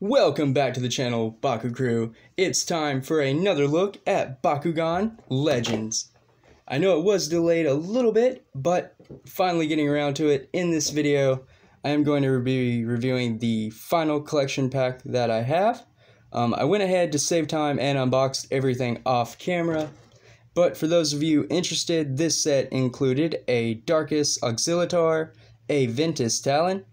Welcome back to the channel, Baku Crew. It's time for another look at Bakugan Legends. I know it was delayed a little bit, but finally getting around to it in this video. I am going to be reviewing the final collection pack that I have. I went ahead to save time and unboxed everything off camera. But for those of you interested, this set included a Darkus Auxilitar, a Ventus Talon,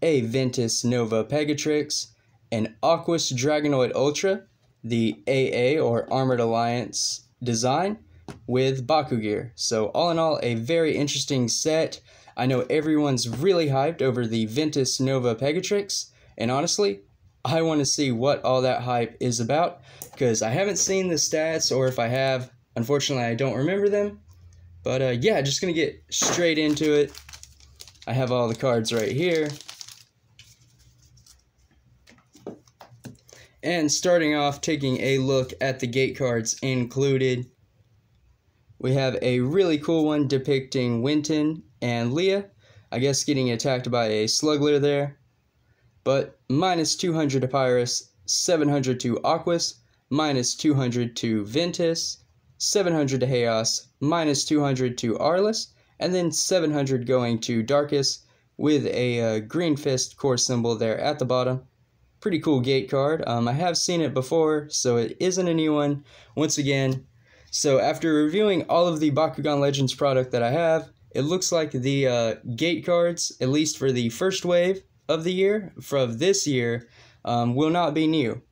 a Ventus Nova Pegatrix, an Aquos Dragonoid Ultra, the AA or Armored Alliance design with Baku Gear. So all in all, a very interesting set. I know everyone's really hyped over the Ventus Nova Pegatrix, and honestly, I want to see what all that hype is about, because I haven't seen the stats, or if I have, unfortunately, I don't remember them. But yeah, just going to get straight into it. I have all the cards right here. And starting off, taking a look at the gate cards included, we have a really cool one depicting Winton and Leah, I guess getting attacked by a Slugler there. But minus 200 to Pyrus, 700 to Aquos, minus 200 to Ventus, 700 to Haos, minus 200 to Arlis, and then 700 going to Darkus with a green fist core symbol there at the bottom. Pretty cool gate card. I have seen it before, so it isn't a new one once again. So after reviewing all of the Bakugan Legends product that I have, it looks like the gate cards, at least for the first wave of the year, from this year, will not be new.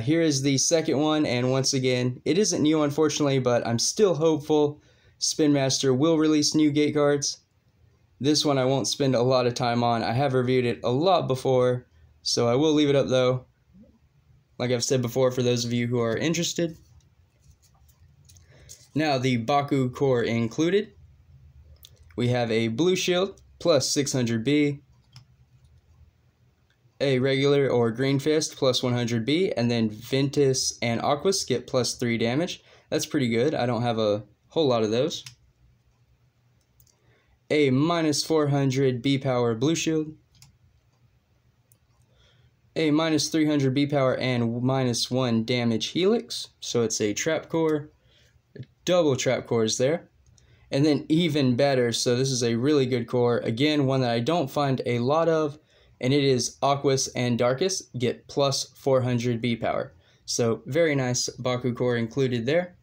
Here is the second one, and once again, it isn't new unfortunately, but I'm still hopeful Spinmaster will release new gate cards. This one I won't spend a lot of time on. I have reviewed it a lot before, so I will leave it up though, like I've said before, for those of you who are interested. Now the Baku core included, we have a blue shield plus 600B, a regular or green fist plus 100B, and then Ventus and Aquos get plus 3 damage. That's pretty good. I don't have a whole lot of those. A minus 400 B power blue shield, a minus 300 B power and minus 1 damage helix, so it's a trap core, double trap cores there. And then even better, so this is a really good core, again one that I don't find a lot of, and it is Aquos and Darkus get plus 400 B power. So very nice Baku core included there.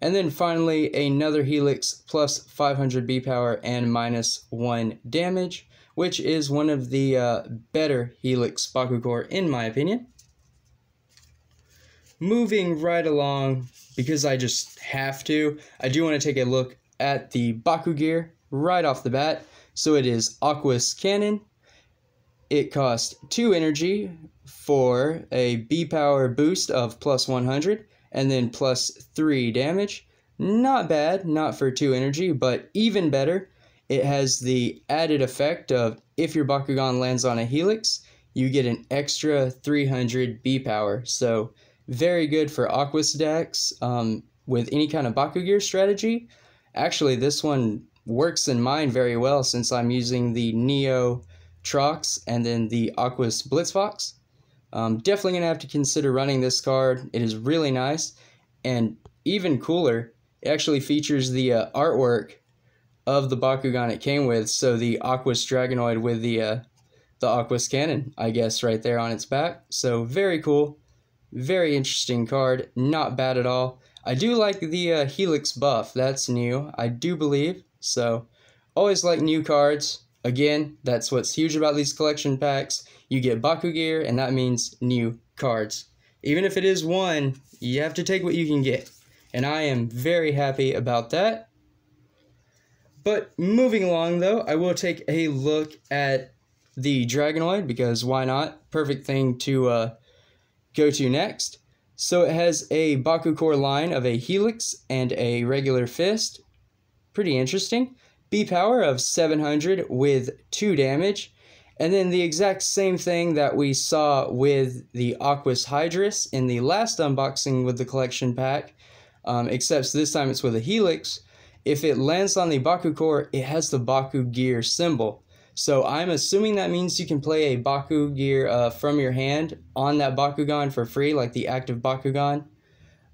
And then finally another helix plus 500 B power and minus 1 damage, which is one of the better Helix Baku Core in my opinion. Moving right along, because I just have to, I do want to take a look at the Baku Gear right off the bat. So it is Aquos Cannon. It costs 2 energy for a B power boost of plus 100 and then plus 3 damage. Not bad, not for 2 energy, but even better. It has the added effect of if your Bakugan lands on a helix, you get an extra 300 B power. So very good for Aquos decks with any kind of Baku Gear strategy. Actually, this one works in mine very well since I'm using the Neo Trox and then the Aquos Blitzfox. I'm definitely going to have to consider running this card. It is really nice. And even cooler, it actually features the artwork of the Bakugan it came with, so the Aquos Dragonoid with the Aquos Cannon, I guess, right there on its back. So very cool, very interesting card, not bad at all. I do like the Helix buff, that's new, I do believe, so always like new cards. Again, that's what's huge about these collection packs, you get Baku Gear, and that means new cards. Even if it is one, you have to take what you can get, and I am very happy about that. But moving along though, I will take a look at the Dragonoid because why not? Perfect thing to go to next. So it has a Baku core line of a helix and a regular fist. Pretty interesting. B power of 700 with 2 damage. And then the exact same thing that we saw with the Aquos Hydrus in the last unboxing with the collection pack. Except this time it's with a helix. If it lands on the Baku core, it has the Baku Gear symbol. So I'm assuming that means you can play a Baku Gear from your hand on that Bakugan for free, like the active Bakugan.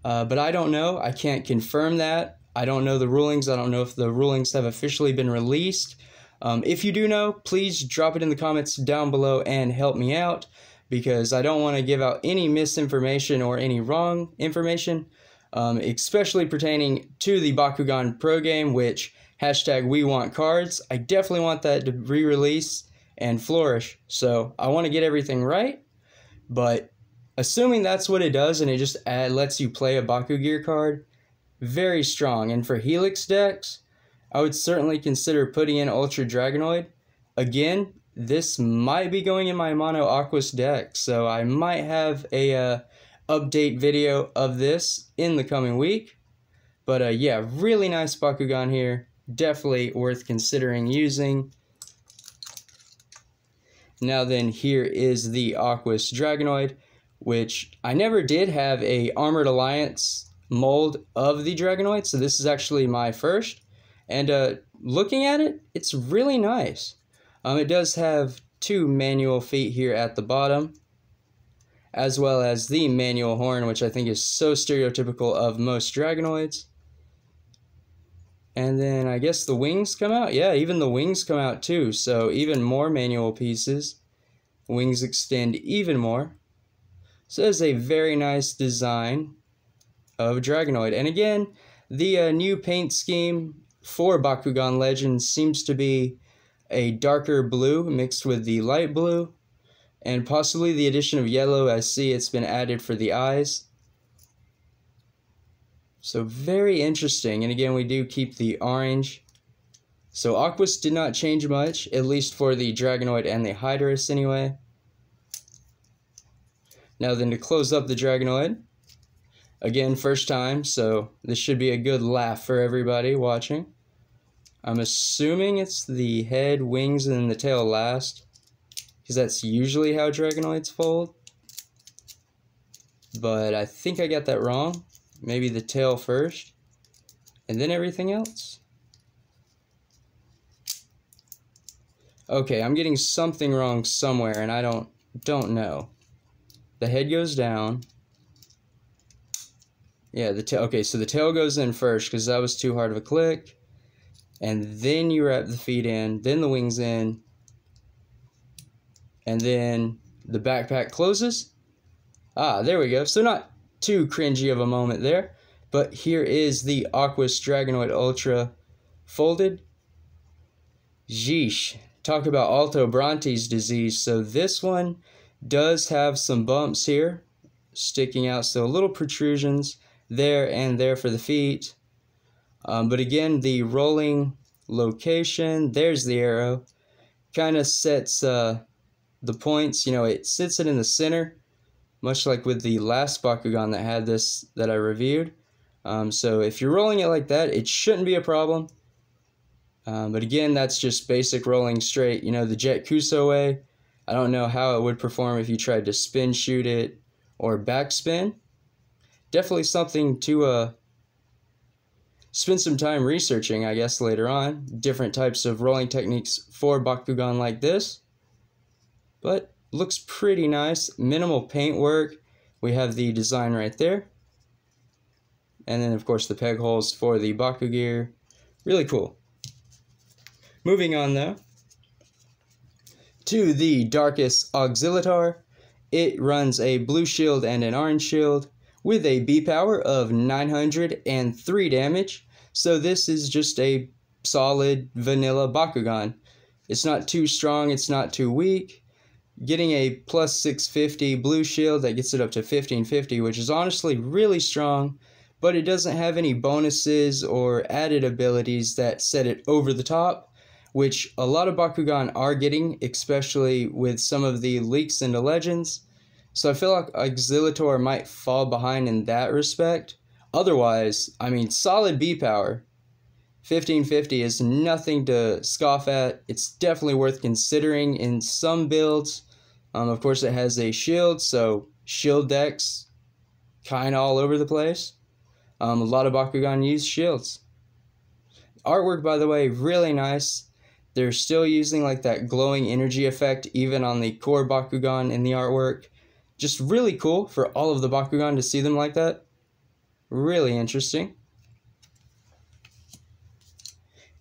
But I don't know. I can't confirm that. I don't know the rulings. I don't know if the rulings have officially been released. If you do know, please drop it in the comments down below and help me out, because I don't want to give out any misinformation or any wrong information, especially pertaining to the Bakugan Pro game, which hashtag we want cards. I definitely want that to re-release and flourish, so I want to get everything right. But assuming that's what it does, and it just lets you play a Baku Gear card, very strong. And for Helix decks, I would certainly consider putting in Ultra Dragonoid. Again, this might be going in my Mono Aquos deck, so I might have a update video of this in the coming week. But yeah, really nice Bakugan here. Definitely worth considering using. Now then, here is the Aquos Dragonoid, which I never did have a Armored Alliance mold of the Dragonoid, so this is actually my first. And looking at it, it's really nice. It does have two manual feet here at the bottom, as well as the manual horn, which I think is so stereotypical of most Dragonoids. And then I guess the wings come out. Yeah, even the wings come out too, so even more manual pieces. Wings extend even more. So that's a very nice design of Dragonoid. And again, the new paint scheme for Bakugan Legends seems to be a darker blue mixed with the light blue, and possibly the addition of yellow. I see it's been added for the eyes. So very interesting. And again, we do keep the orange. So Aquos did not change much, at least for the Dragonoid and the Hydrus anyway. Now then, to close up the Dragonoid, again, first time, so this should be a good laugh for everybody watching. I'm assuming it's the head, wings, and then the tail last, because that's usually how Dragonoids fold. But I think I got that wrong. Maybe the tail first, and then everything else. Okay, I'm getting something wrong somewhere, and I don't know. The head goes down. Yeah, the tail. Okay, so the tail goes in first, because that was too hard of a click. And then you wrap the feet in, then the wings in, and then the backpack closes. Ah, there we go. So not too cringy of a moment there. But here is the Aquos Dragonoid Ultra folded. Yeesh. Talk about Alto Bronte's disease. So this one does have some bumps here sticking out, so little protrusions there and there for the feet. But again, the rolling location, there's the arrow, kind of sets the points, you know, it sits it in the center, much like with the last Bakugan that had this that I reviewed. So if you're rolling it like that, it shouldn't be a problem. But again, that's just basic rolling straight, you know, the Jet Kuso way. I don't know how it would perform if you tried to spin shoot it or backspin. Definitely something to spend some time researching, I guess, later on. Different types of rolling techniques for Bakugan like this. But looks pretty nice. Minimal paint work. We have the design right there. And then, of course, the peg holes for the Baku Gear. Really cool. Moving on, though, to the Darkus Auxilitar. It runs a blue shield and an orange shield with a B power of 903 damage. So this is just a solid vanilla Bakugan. It's not too strong, it's not too weak. Getting a plus 650 blue shield, that gets it up to 1550, which is honestly really strong, but it doesn't have any bonuses or added abilities that set it over the top, which a lot of Bakugan are getting, especially with some of the leaks into Legends. So I feel like Auxilitar might fall behind in that respect. Otherwise, I mean, solid B power. 1550 is nothing to scoff at. It's definitely worth considering in some builds. Of course, it has a shield, so shield decks kind of all over the place. A lot of Bakugan use shields. Artwork, by the way, really nice. They're still using like that glowing energy effect even on the core Bakugan in the artwork. Just really cool for all of the Bakugan to see them like that. Really interesting.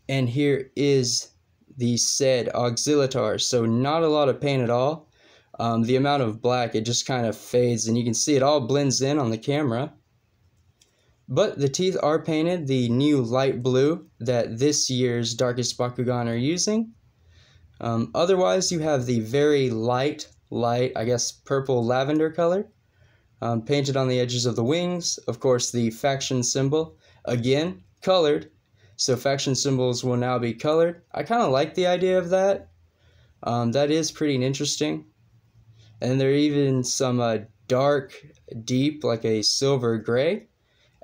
And here is the said Auxilitar. So not a lot of paint at all. The amount of black, it just kind of fades, and you can see it all blends in on the camera. But the teeth are painted the new light blue that this year's Darkest Bakugan are using. Otherwise, you have the very light, I guess, purple lavender color painted on the edges of the wings. Of course, the faction symbol, again, colored. So faction symbols will now be colored. I kind of like the idea of that. That is pretty interesting. And there are even some dark, deep, like a silver gray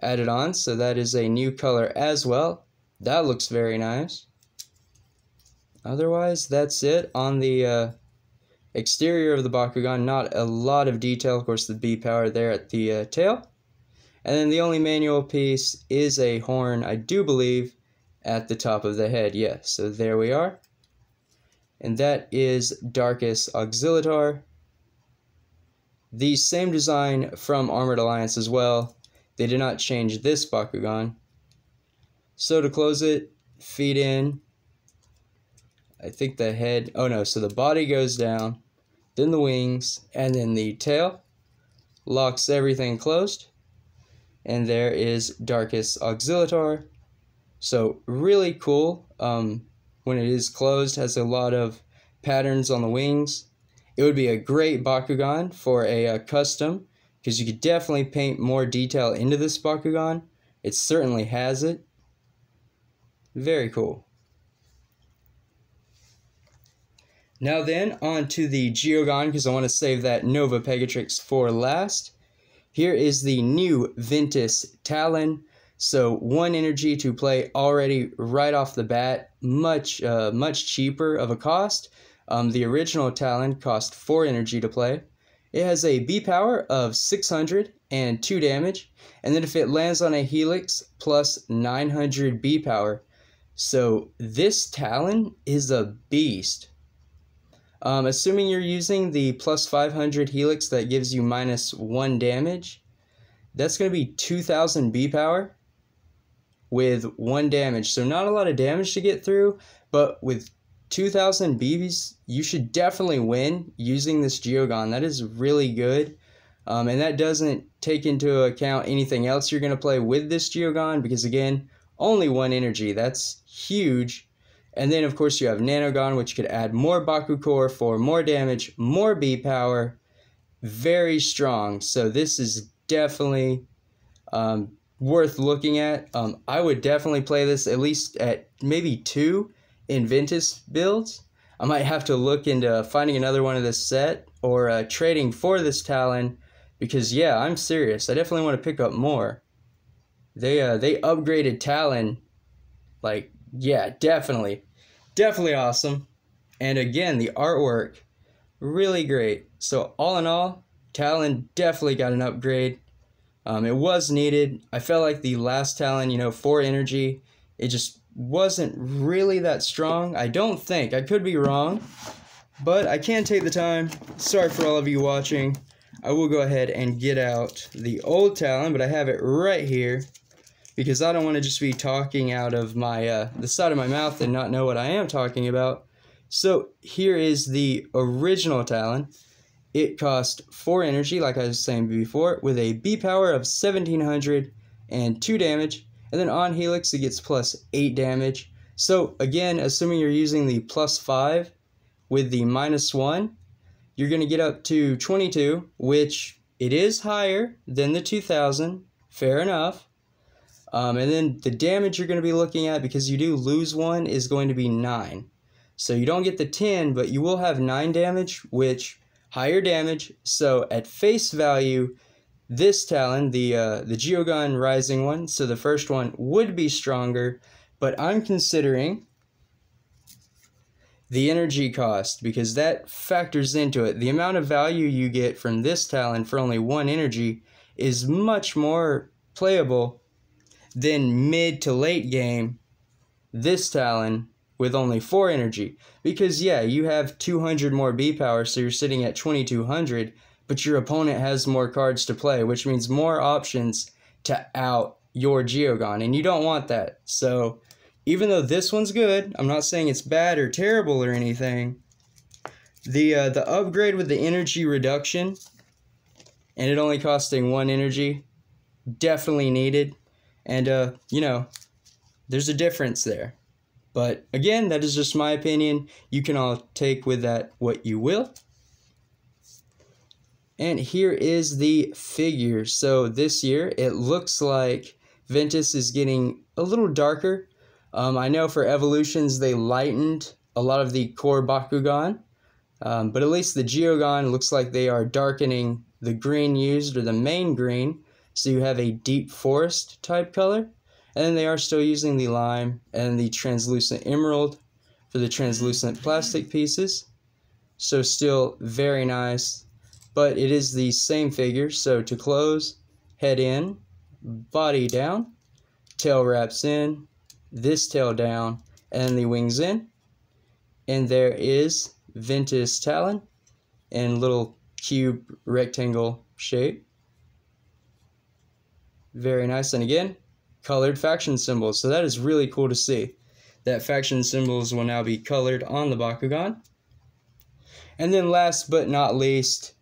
added on. So that is a new color as well. That looks very nice. Otherwise, that's it. On the exterior of the Bakugan, not a lot of detail. Of course, the B power there at the tail. And then the only manual piece is a horn, I do believe, at the top of the head. Yes, yeah, so there we are. And that is Darkus Auxilitar. The same design from Armored Alliance as well. They did not change this Bakugan. So to close it, feet in. I think the head, oh no, so the body goes down, then the wings, and then the tail. Locks everything closed. And there is Darkus Auxilitar. So really cool. When it is closed, has a lot of patterns on the wings. It would be a great Bakugan for a custom, because you could definitely paint more detail into this Bakugan. It certainly has it. Very cool. Now then, on to the Geogon, because I want to save that Nova Pegatrix for last. Here is the new Ventus Talon. So one energy to play already right off the bat. Much cheaper of a cost. The original Talon cost 4 energy to play. It has a B power of 600 and 2 damage. And then if it lands on a helix, plus 900 B power. So this Talon is a beast. Assuming you're using the plus 500 helix that gives you minus 1 damage, that's going to be 2000 B power with 1 damage. So not a lot of damage to get through, but with 2000 BBs, you should definitely win using this Geogon. That is really good. And that doesn't take into account anything else you're going to play with this Geogon, because again, only 1 energy. That's huge. And then, of course, you have Nanogon, which could add more Baku Core for more damage, more B power. Very strong. So this is definitely worth looking at. I would definitely play this at least at maybe 2 in Ventus builds. I might have to look into finding another one of this set, or trading for this Talon, because, yeah, I'm serious. I definitely want to pick up more. They upgraded Talon, like... yeah, definitely awesome. And again, the artwork really great. So all in all, Talon definitely got an upgrade. It was needed. I felt like the last Talon, 4 energy, it just wasn't really that strong. I don't think, I could be wrong, but I can take the time. Sorry for all of you watching. I will go ahead and get out the old Talon, but I have it right here, because I don't want to just be talking out of my the side of my mouth and not know what I am talking about. So here is the original Talon. It cost 4 energy, like I was saying before, with a B power of 1700 and 2 damage. And then on helix, it gets plus 8 damage. So again, assuming you're using the plus 5 with the minus 1, you're going to get up to 22, which it is higher than the 2000. Fair enough. And then the damage you're going to be looking at, because you do lose 1, is going to be 9. So you don't get the 10, but you will have 9 damage, which higher damage. So at face value, this Talon, the Geogun Rising one, so the first one, would be stronger. But I'm considering the energy cost, because that factors into it. The amount of value you get from this Talon for only 1 energy is much more playable. Then mid to late game, this Talon with only 4 energy. Because yeah, you have 200 more B power, so you're sitting at 2200, but your opponent has more cards to play, which means more options to out your Geogon, and you don't want that. So even though this one's good, I'm not saying it's bad or terrible or anything, the upgrade with the energy reduction, and it only costing 1 energy, definitely needed. And, you know, there's a difference there. But, again, that is just my opinion. You can all take with that what you will. And here is the figure. So, this year, it looks like Ventus is getting a little darker. I know for Evolutions, they lightened a lot of the core Bakugan. But at least the Geogon looks like they are darkening the green used, or the main green. So you have a deep forest type color. And then they are still using the lime and the translucent emerald for the translucent plastic pieces. So still very nice. But it is the same figure. So to close, head in, body down, tail wraps in, this tail down, and the wings in. And there is Ventus Talon in little cube rectangle shape. Very nice. And again, colored faction symbols. So that is really cool to see, that faction symbols will now be colored on the Bakugan. And then last but not least,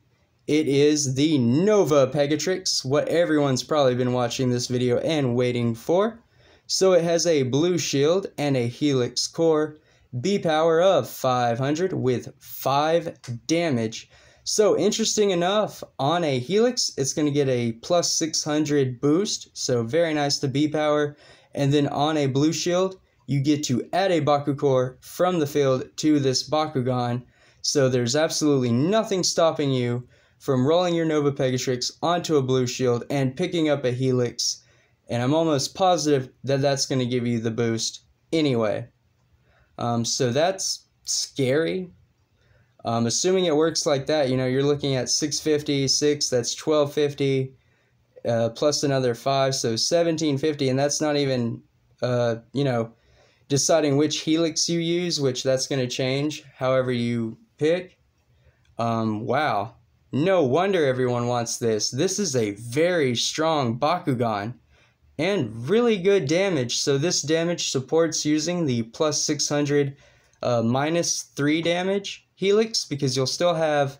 it is the Nova Pegatrix, what everyone's probably been watching this video and waiting for. So it has a blue shield and a helix core, B power of 500 with 5 damage. So interesting enough, on a helix, it's going to get a plus 600 boost, so very nice to B power. And then on a blue shield, you get to add a Baku core from the field to this Bakugan, so there's absolutely nothing stopping you from rolling your Nova Pegatrix onto a blue shield and picking up a helix, and I'm almost positive that that's going to give you the boost anyway. So that's scary. Assuming it works like that, you know, you're looking at 650, 6, that's 1250, plus another 5, so 1750, and that's not even, you know, deciding which helix you use, which that's going to change however you pick. Wow. No wonder everyone wants this. This is a very strong Bakugan and really good damage. So this damage supports using the plus 600 minus 3 damage helix, because you'll still have,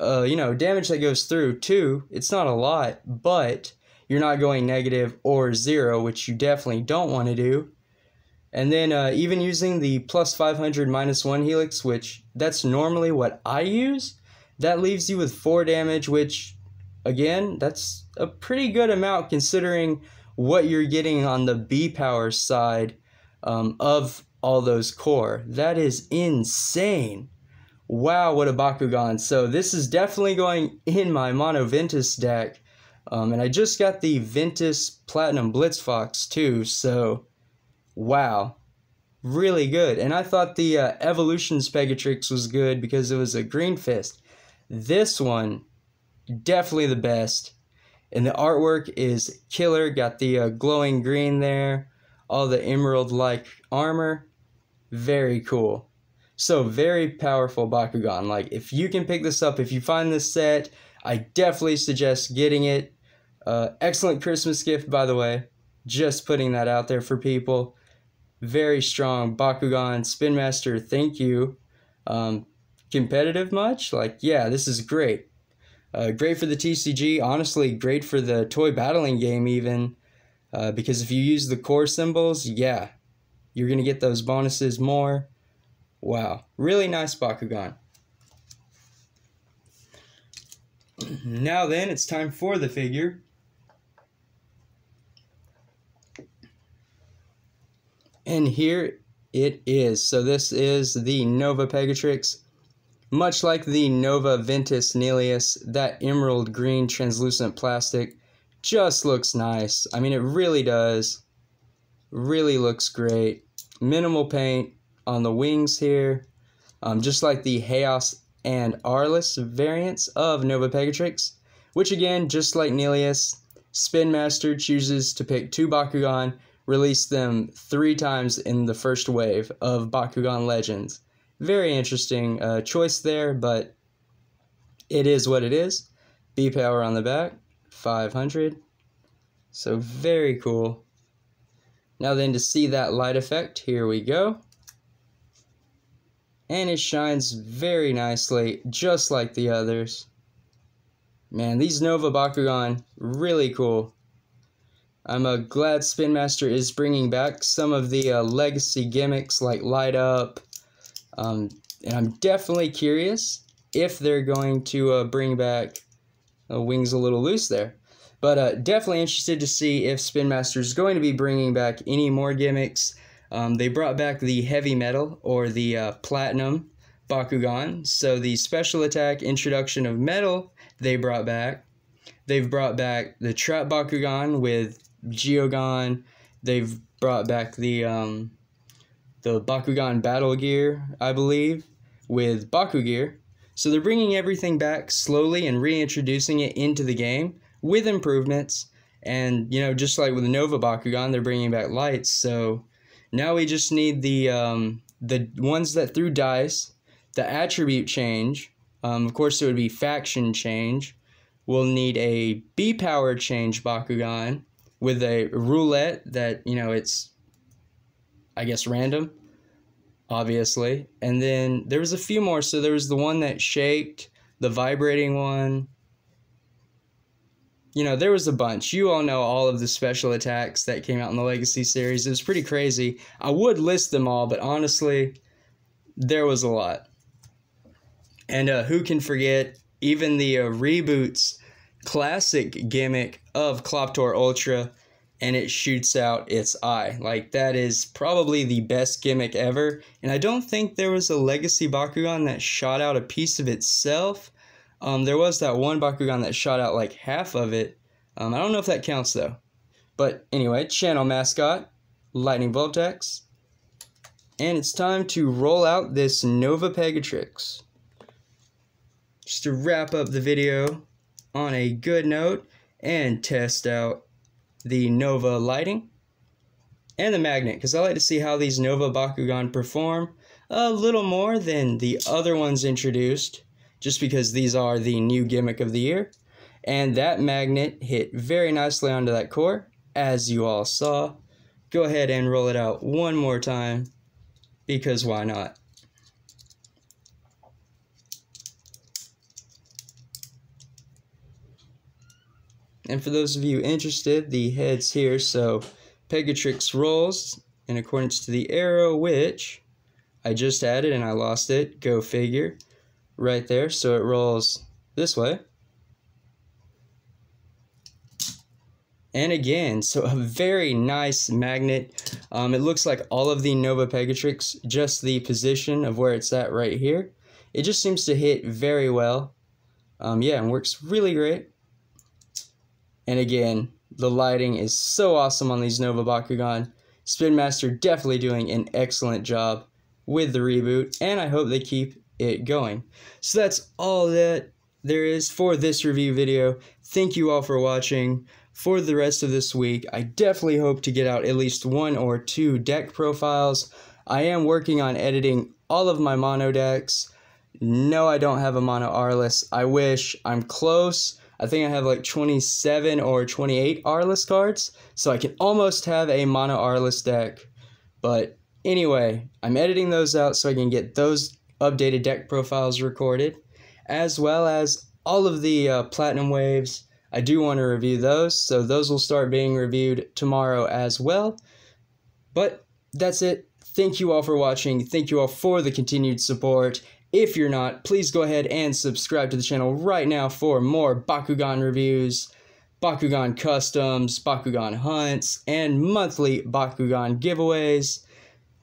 you know, damage that goes through too. It's not a lot, but you're not going negative or 0, which you definitely don't want to do. And then even using the plus 500 minus 1 helix, which that's normally what I use, that leaves you with 4 damage, which, again, that's a pretty good amount considering what you're getting on the B power side of all those core. That is insane. Wow, what a Bakugan. So this is definitely going in my Mono Ventus deck. And I just got the Ventus Platinum Blitzfox too, so wow. Really good. And I thought the Evolutions Pegatrix was good because it was a green fist. This one, definitely the best. And the artwork is killer. Got the glowing green there. All the emerald-like armor. Very cool. So very powerful Bakugan. Like, if you can pick this up, if you find this set, I definitely suggest getting it. Excellent Christmas gift, by the way. Just putting that out there for people. Very strong Bakugan. Spinmaster, thank you. Competitive much? Like, yeah, this is great. Great for the TCG. Honestly, great for the toy battling game even. Because if you use the core symbols, yeah, you're going to get those bonuses more. Wow, really nice Bakugan. Now then, it's time for the figure. And here it is. So this is the Nova Pegatrix. Much like the Nova Ventus Neleus, that emerald green translucent plastic just looks nice. I mean, it really does. Really looks great. Minimal paint on the wings here, just like the Haos and Arlis variants of Nova Pegatrix, which again, just like Neleus, Spinmaster chooses to pick 2 Bakugan released them 3 times in the first wave of Bakugan Legends. Very interesting choice there, but it is what it is. B power on the back, 500. So very cool. Now then, to see that light effect, here we go. And it shines very nicely, just like the others. Man, these Nova Bakugan, really cool. I'm glad Spinmaster is bringing back some of the legacy gimmicks like light up. And I'm definitely curious if they're going to bring back wings a little loose there. But definitely interested to see if Spinmaster is going to be bringing back any more gimmicks. They brought back the heavy metal, or the platinum Bakugan. So the special attack introduction of metal they brought back. They've brought back the trap Bakugan with Geogon. They've brought back the Bakugan Battle Gear, I believe, with Baku Gear. So they're bringing everything back slowly and reintroducing it into the game with improvements. And, you know, just like with Nova Bakugan, they're bringing back lights. So now we just need the ones that threw dice, the attribute change. Of course, it would be faction change. We'll need a B power change Bakugan with a roulette that, you know, it's, I guess, random, obviously. And then there was a few more. So there was the one that shaked, the vibrating one. You know, there was a bunch. You all know all of the special attacks that came out in the Legacy series. It was pretty crazy. I would list them all, but honestly, there was a lot. And who can forget even the reboot's classic gimmick of Cloptor Ultra, and it shoots out its eye. Like, that is probably the best gimmick ever. And I don't think there was a Legacy Bakugan that shot out a piece of itself. There was that one Bakugan that shot out like half of it. I don't know if that counts though. But anyway, channel mascot, Lightning Voltax. And it's time to roll out this Nova Pegatrix. Just to wrap up the video on a good note and test out the Nova lighting and the magnet, because I like to see how these Nova Bakugan perform a little more than the other ones introduced, just because these are the new gimmick of the year. And that magnet hit very nicely onto that core, as you all saw. Go ahead and roll it out one more time, because why not? And for those of you interested, the head's here, so Pegatrix rolls in accordance to the arrow, which I just added and I lost it, go figure, right there. So it rolls this way. And again, so a very nice magnet. It looks like all of the Nova Pegatrix, just the position of where it's at right here. It just seems to hit very well. Yeah, and works really great. And again, the lighting is so awesome on these Nova Bakugan. Spinmaster definitely doing an excellent job with the reboot, and I hope they keep it going. So that's all that there is for this review video. Thank you all for watching. For the rest of this week, I definitely hope to get out at least 1 or 2 deck profiles. I am working on editing all of my mono decks. No, I don't have a mono Arlis. I wish. I'm close. I think I have like 27 or 28 Arlis cards, so I can almost have a mono Arlis deck. But anyway, I'm editing those out so I can get those updated deck profiles recorded, as well as all of the platinum waves. I do want to review those, so those will start being reviewed tomorrow as well. But that's it. Thank you all for watching. Thank you all for the continued support. If you're not, please go ahead and subscribe to the channel right now for more Bakugan reviews, Bakugan customs, Bakugan hunts, and monthly Bakugan giveaways.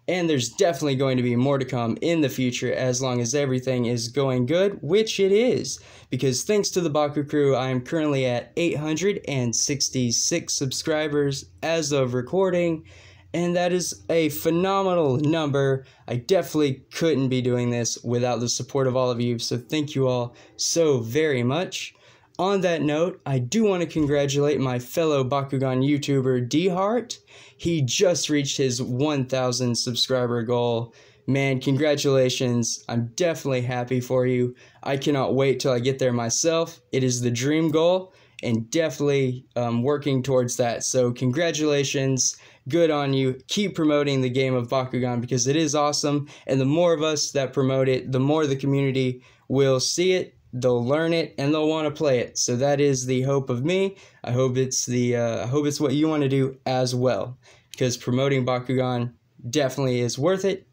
And there's definitely going to be more to come in the future, as long as everything is going good, which it is. Because thanks to the Baku Crew, I am currently at 866 subscribers as of recording. And that is a phenomenal number. I definitely couldn't be doing this without the support of all of you. So thank you all so very much. On that note, I do want to congratulate my fellow Bakugan YouTuber DHeart. He just reached his 1,000 subscriber goal. Man, congratulations. I'm definitely happy for you. I cannot wait till I get there myself. It is the dream goal, and definitely working towards that. So congratulations. Good on you. Keep promoting the game of Bakugan because it is awesome. And the more of us that promote it, the more the community will see it. They'll learn it and they'll want to play it. So that is the hope of me. I hope it's the I hope it's what you want to do as well, because promoting Bakugan definitely is worth it.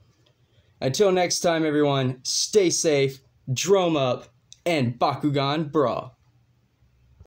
Until next time, everyone, stay safe, drum up, and Bakugan Brawl.